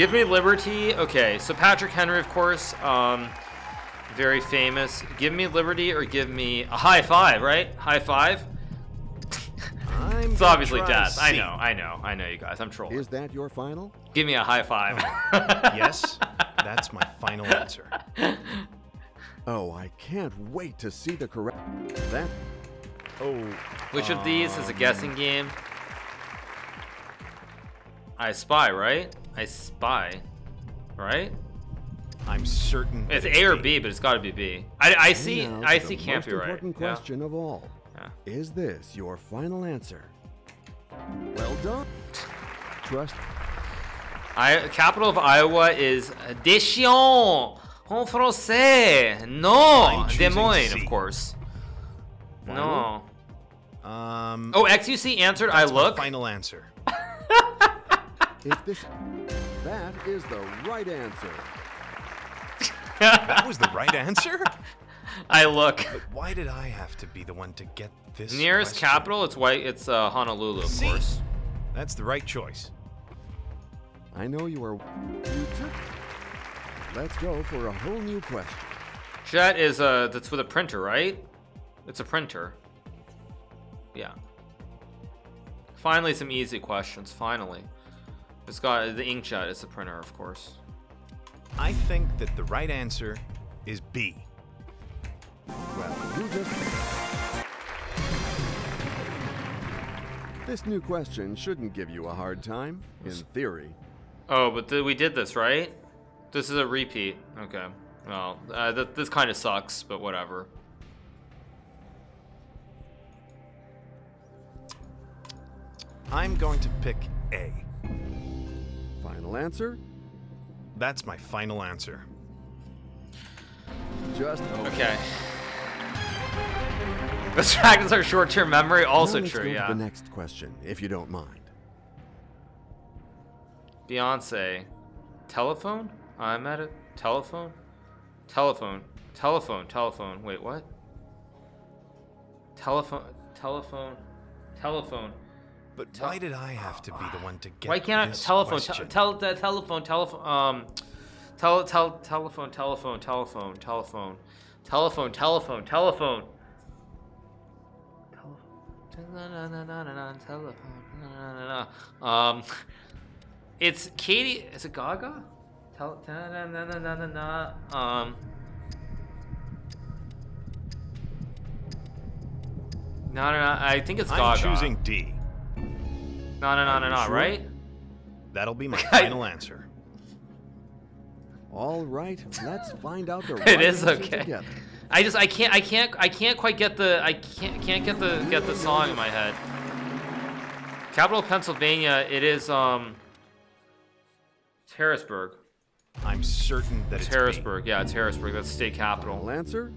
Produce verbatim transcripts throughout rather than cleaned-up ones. Give me liberty. Okay, so Patrick Henry, of course, um, very famous. Give me liberty or give me a high five, right? High five? It's obviously death. I know, I know, I know you guys. I'm trolling. Is that your final? Give me a high five. Oh. Yes, that's my final answer. Oh, I can't wait to see the correct... That... Oh. Which um... of these is a guessing game? I spy, right? I spy, right? I'm certain it's A or B, but it's got to be B. I, I see. I see. Can't be right. Important question of all. Yeah. Is this your final answer? Well done. Trust. I capital of Iowa is Deschamps. En français. No, Des Moines, of course. Final? No. Um. Oh, X U C answered. I look. Final answer. If this, that is the right answer. That was the right answer? I look. But why did I have to be the one to get this? Nearest question? Capital? It's white. It's uh, Honolulu, of See? Course. That's the right choice. I know you are. You took. Let's go for a whole new question. Jet is uh, that's with a printer, right? It's a printer. Yeah. Finally, some easy questions. Finally, it's got the inkjet. It's a printer, of course. I think that the right answer is B. Well, you just... This new question shouldn't give you a hard time, in theory. Oh, but th we did this, right? This is a repeat. Okay. Well, uh, th this kind of sucks, but whatever. I'm going to pick A. Final answer? That's my final answer. Just okay. The dragons are short-term memory, also true. Yeah. The next question, if you don't mind. Beyonce, telephone. I'm at a telephone. Telephone. Telephone. Telephone. Wait, what? Telephone. Telephone. Telephone. But why did I have to be the one to get this? Why can't I telephone? Tell the telephone. Telephone. Um, tell tell telephone. Telephone. Telephone. Telephone. Telephone. Telephone. Telephone. Telephone. Um, it's Katie. Is it Gaga? Tell. Um. No, no, no. I think it's Gaga. I'm choosing D. No, no, no, no, no, sure? Right? That'll be my final answer. All right, let's find out the right answer. It is okay. Together. I just I can't I can't I can't quite get the I can't can't get the get the song in my head. Capital Pennsylvania, it is um Harrisburg. I'm certain that it's Harrisburg. Yeah, it's Harrisburg. That's state capital. Final answer?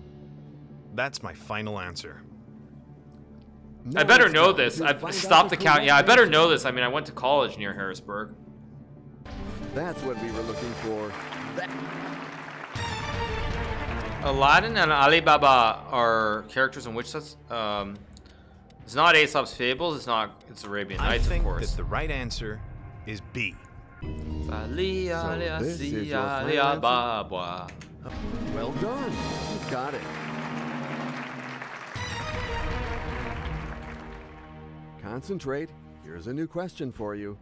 That's my final answer. No, I better know this. I've stopped the count. Yeah, I better know this. I mean, I went to college near Harrisburg. That's what we were looking for. That Aladdin and Alibaba are characters in which that's um it's not Aesop's Fables, it's not it's Arabian Nights, of course. I think that the right answer is B. Ali Ali Ali Alibaba. Well done. You got it. Concentrate. Here's a new question for you.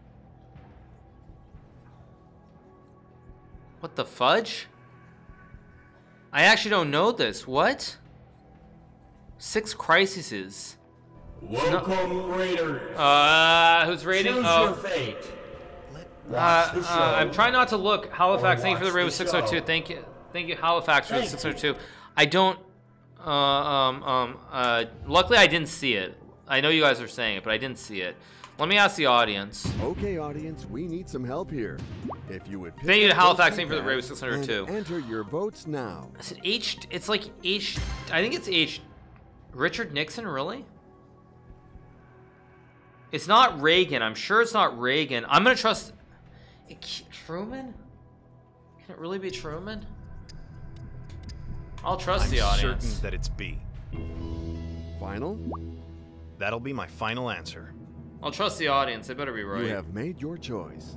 What the fudge? I actually don't know this. What? Six crises. Welcome, no Raiders. Uh, who's raiding? Choose oh. your fate. Uh, uh, I'm trying not to look. Halifax, thank you for the raid with six oh two. Thank you, thank you, Halifax for the six oh two. I don't. Uh, um, um, uh, luckily, I didn't see it. I know you guys are saying it, but I didn't see it. Let me ask the audience. Okay, audience, we need some help here. If you would. Thank you to Halifax, thank you for the raid six hundred two. Enter your votes now. Is it H? It's like H. I think it's H. Richard Nixon, really? It's not Reagan. I'm sure it's not Reagan. I'm gonna trust. It, Truman? Can it really be Truman? I'll trust I'm the audience. Certain that it's B. Final. That'll be my final answer. I'll trust the audience. They better be right. You have made your choice.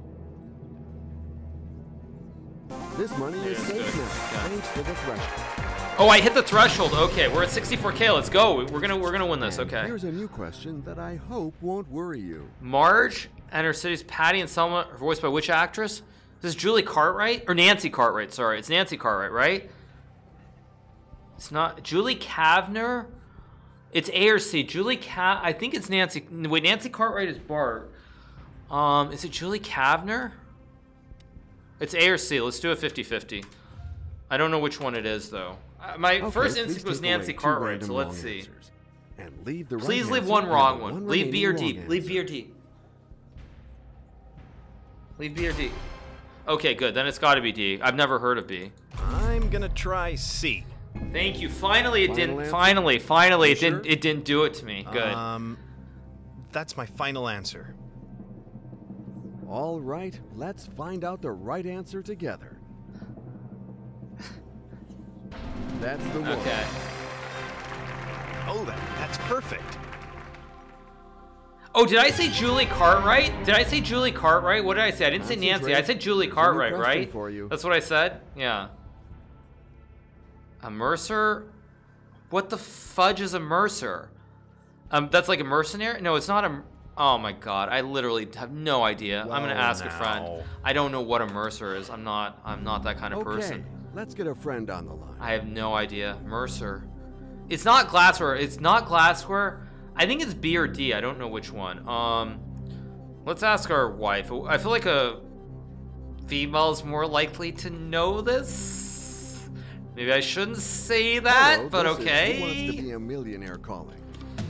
This money yeah, is safe now, thanks to the threshold. Oh, I hit the threshold. Okay, we're at sixty-four K. Let's go. We're gonna we're gonna win this. Okay. Here's a new question that I hope won't worry you. Marge and her cities Patty and Selma are voiced by which actress? This is Julie Cartwright or Nancy Cartwright? Sorry, it's Nancy Cartwright, right? It's not Julie Kavner. It's A or C. Julie Cav. I think it's Nancy. Wait, Nancy Cartwright is Bart. Um, is it Julie Kavner? It's A or C. Let's do a fifty fifty. I don't know which one it is, though. Uh, my okay, first instinct was Nancy Cartwright, so let's see. Answers. And leave the Please leave one wrong one. one leave B or D. Answer. Leave B or D. Leave B or D. Okay, good. Then it's got to be D. I've never heard of B. I'm gonna try C. Thank you. Finally, it final didn't. Answer? Finally, finally, it sure? didn't. It didn't do it to me. Good. Um, that's my final answer. All right, let's find out the right answer together. That's the one. Okay. Oh, that, that's perfect. Oh, did I say Julie Cartwright? Did I say Julie Cartwright? What did I say? I didn't Nancy say Nancy. Drake. I said Julie Cartwright, right? For you. That's what I said? Yeah. A mercer? What the fudge is a mercer? Um, that's like a mercenary? No, it's not a... Oh my god, I literally have no idea. Well, I'm gonna ask now. a friend. I don't know what a mercer is. I'm not I'm not that kind of okay, person. Let's get a friend on the line. I have no idea. Mercer. It's not glassware. It's not glassware. I think it's B or D. I don't know which one. Um, let's ask our wife. I feel like a female is more likely to know this. Maybe I shouldn't say that, Hello, but okay. Who Wants to Be a Millionaire calling?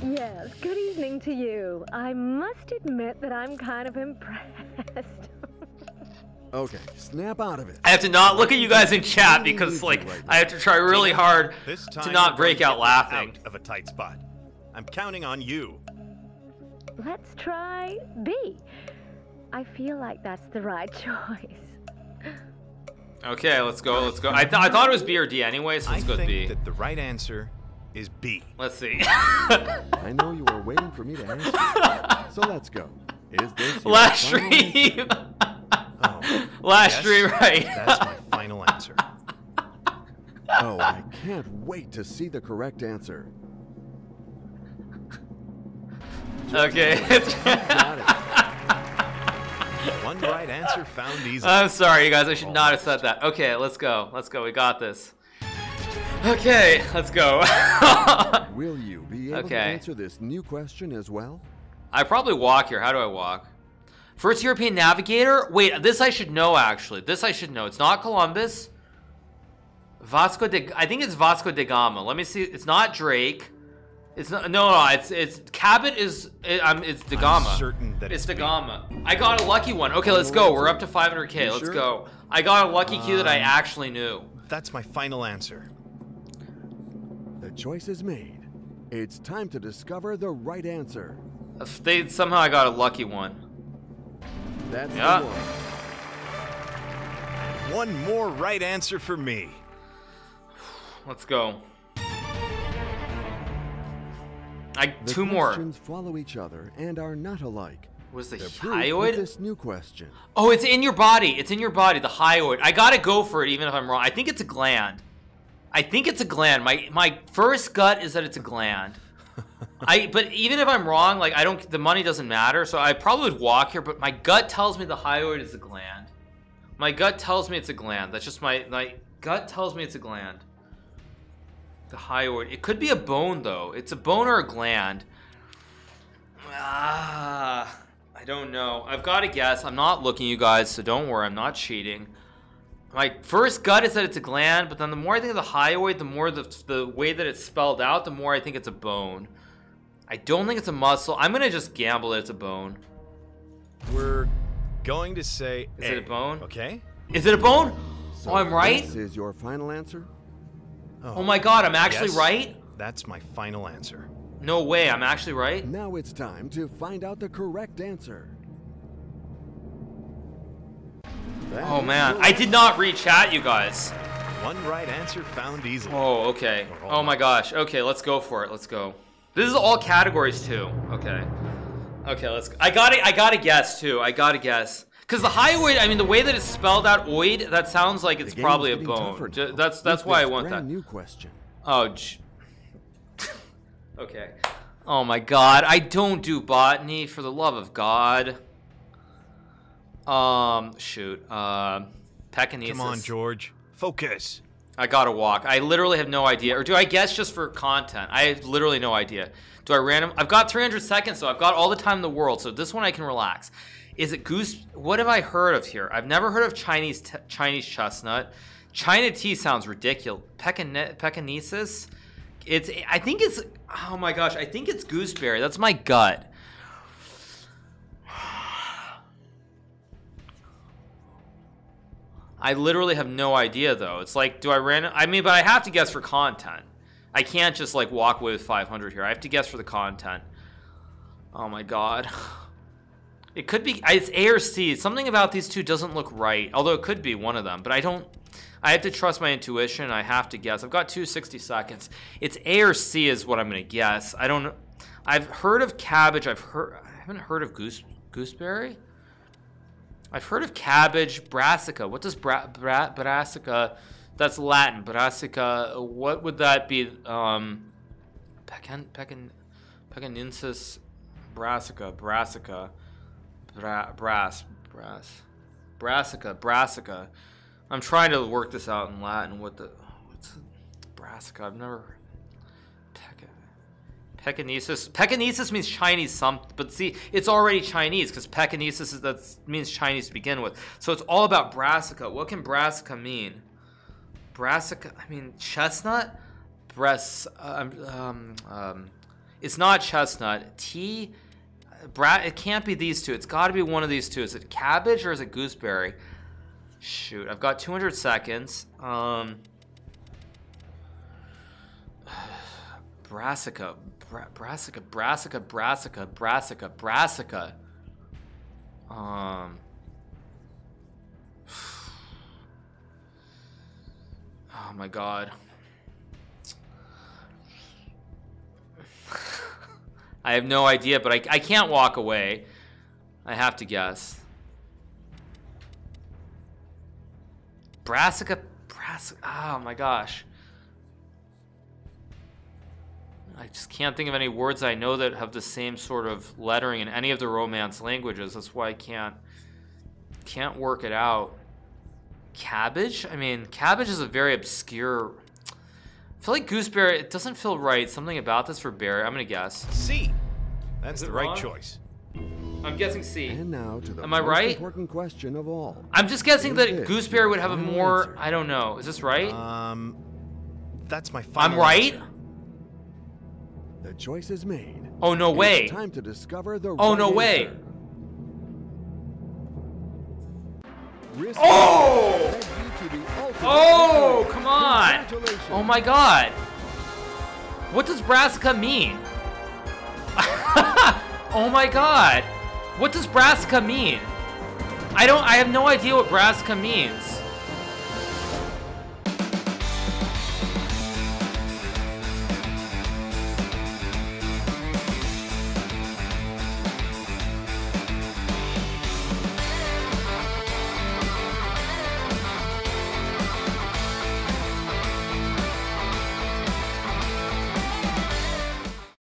Yes, good evening to you. I must admit that I'm kind of impressed. Okay, snap out of it. I have to not look at you guys in chat because, like, right I have to try really hard this time to not break out laughing. Out of a tight spot. I'm counting on you. Let's try B. I feel like that's the right choice. Okay, let's go, let's go. I, th I thought it was B or D anyway, so let's I go with B. I think that the right answer is B. Let's see. I know you were waiting for me to answer, so let's go. Is this Last stream. oh, Last yes, stream, right. That's my final answer. Oh, I can't wait to see the correct answer. Okay. Got it. One right answer found easy. I'm sorry, you guys. I should Almost. not have said that. Okay, let's go. Let's go. We got this. Okay, let's go. Will you be able okay. to answer this new question as well? I probably walk here. How do I walk? First European navigator? Wait, this I should know, actually. This I should know. It's not Columbus. Vasco de... I think it's Vasco da Gama. Let me see. It's not Drake. It's not, no, no, it's, it's, Cabot is, it, um, it's da Gama. I'm certain that it's da Gama. I got a lucky one. Okay, let's go. We're up to five hundred K. Let's sure? go. I got a lucky um, cue that I actually knew. That's my final answer. The choice is made. It's time to discover the right answer. They, somehow I got a lucky one. That's yeah. the one. One more right answer for me. Let's go. I, the two more. Questions follow each other and are not alike. Was the hyoid? This new question. Oh, it's in your body. It's in your body. The hyoid. I gotta go for it, even if I'm wrong. I think it's a gland. I think it's a gland. My my first gut is that it's a gland. I but even if I'm wrong, like I don't. The money doesn't matter, so I probably would walk here. But my gut tells me the hyoid is a gland. My gut tells me it's a gland. That's just my my gut tells me it's a gland. The hyoid. It could be a bone, though. It's a bone or a gland. Ah, I don't know. I've got to guess. I'm not looking, you guys, so don't worry. I'm not cheating. My first gut is that it's a gland, but then the more I think of the hyoid, the more the, the way that it's spelled out, the more I think it's a bone. I don't think it's a muscle. I'm going to just gamble that it's a bone. We're going to say Is a. it a bone? Okay. Is it a bone? So oh, I'm right? This is your final answer? Oh, oh my god, I'm actually yes, right? That's my final answer. No way, I'm actually right? Now it's time to find out the correct answer. That oh man, I did not read chat, you guys. One right answer found easily. Oh, okay. Oh my gosh. Okay, let's go for it. Let's go. This is all categories too. Okay. Okay, let's go. I got it. I got to guess too. I got to guess. Because the hyoid, I mean, the way that it's spelled out, oid, that sounds like it's probably a bone. Just, that's that's why I want that. New question. Oh, j okay. Oh my God, I don't do botany for the love of God. Um, shoot. Uh, Pekinesis. Come on, George. Focus. I gotta walk. I literally have no idea. Or do I guess just for content? I have literally no idea. Do I random? I've got three hundred seconds, so I've got all the time in the world. So this one I can relax. Is it goose? What have I heard of here? I've never heard of Chinese t Chinese chestnut. China tea sounds ridiculous. Pekine Pekinesis? It's. I think it's. Oh my gosh! I think it's gooseberry. That's my gut. I literally have no idea though. It's like, do I random? I mean, but I have to guess for content. I can't just like walk away with five hundred here. I have to guess for the content. Oh my God. It could be, it's A or C. Something about these two doesn't look right. Although it could be one of them, but I don't, I have to trust my intuition. I have to guess. I've got two hundred sixty seconds. It's A or C is what I'm gonna guess. I don't, I've heard of cabbage. I've heard, I haven't heard of goose, gooseberry. I've heard of cabbage, brassica. What does bra, bra, brassica? That's Latin. Brassica. What would that be? Um, Pekin, Pekin, Pekinensis, brassica, brassica, bra, brass, brass, brassica, brassica. I'm trying to work this out in Latin. What the? What's brassica? I've never. Pekinesis. Pekinesis means Chinese something, but see, it's already Chinese because pekinesis is, that means Chinese to begin with. So it's all about brassica. What can brassica mean? Brassica. I mean chestnut. Brass. Um, um, um, it's not chestnut. Tea. Bra. It can't be these two. It's got to be one of these two. Is it cabbage or is it gooseberry? Shoot, I've got two hundred seconds. Um. Brassica. Brassica, brassica, brassica, brassica, brassica. Um. Oh my God. I have no idea, but I, I can't walk away. I have to guess. Brassica, brassica. Oh my gosh. I just can't think of any words I know that have the same sort of lettering in any of the Romance languages. That's why I can't can't work it out. Cabbage? I mean, cabbage is a very obscure. I feel like gooseberry. It doesn't feel right. Something about this for berry. I'm gonna guess. C. That's the right choice. I'm guessing C. And now to the Am I right? Important question of all. I'm just guessing that gooseberry would have a more. I don't know. Is this right? Um, that's my final. I'm right. Answer. The choice is made. Oh no way! It's time to discover the. Oh right no way! Answer. Oh! Oh come on! Oh my God! What does brassica mean? Oh my God! What does brassica mean? I don't. I have no idea what brassica means.